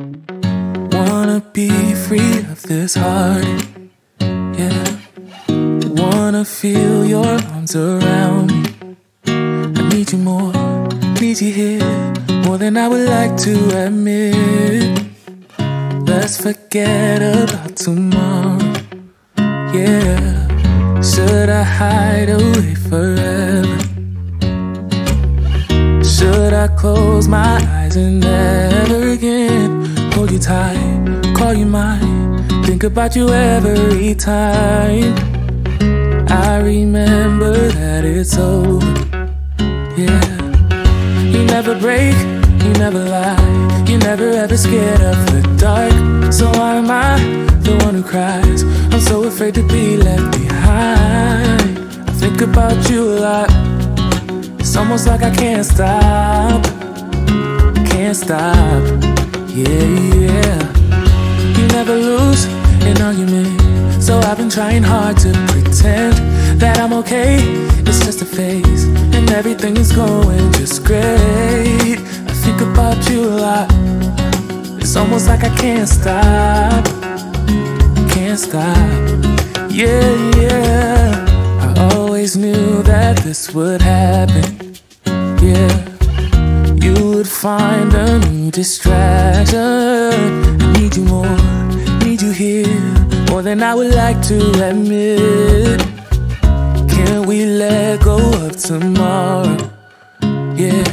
Wanna be free of this heart, yeah. Wanna feel your arms around me. I need you more, need you here, more than I would like to admit. Let's forget about tomorrow, yeah. Should I hide away forever? Should I close my eyes and never again hold you tight, call you mine, think about you every time? I remember that it's over, yeah. You never break, you never lie, you never ever scared of the dark. So why am I the one who cries? I'm so afraid to be left behind. I think about you a lot, it's almost like I can't stop, can't stop, yeah, yeah. You never lose an argument, so I've been trying hard to pretend that I'm okay. It's just a phase, and everything is going just great. I think about you a lot, it's almost like I can't stop, yeah, yeah. I always knew that this would happen, yeah. You would find a new distraction. I need you more, need you here, more than I would like to admit. Can we let go of tomorrow, yeah.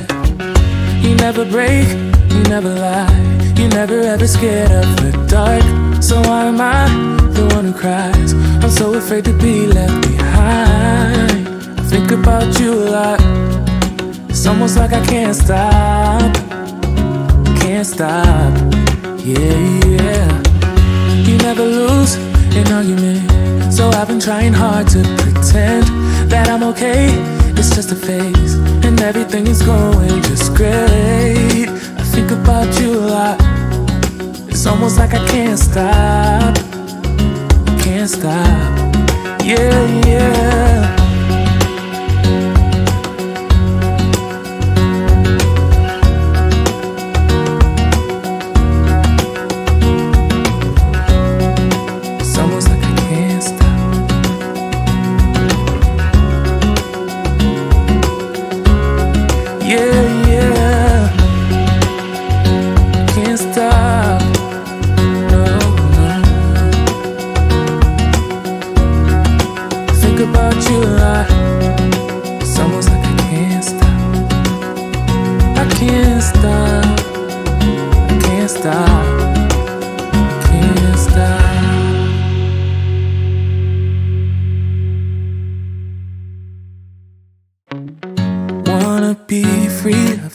You never break, you never lie, you never ever scared of the dark. So why am I the one who cries? I'm so afraid to be left behind. I think about you a lot, it's almost like I can't stop, yeah, yeah. You never lose an argument, so I've been trying hard to pretend that I'm okay. It's just a phase, and everything is going just great. I think about you a lot, it's almost like I can't stop, yeah, yeah.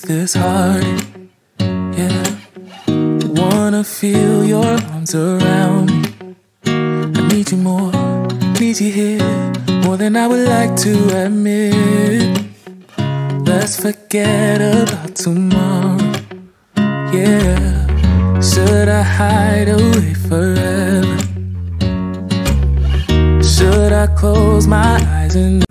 This heart, yeah. Wanna feel your arms around me. I need you more, need you here, more than I would like to admit. Let's forget about tomorrow, yeah. Should I hide away forever? Should I close my eyes and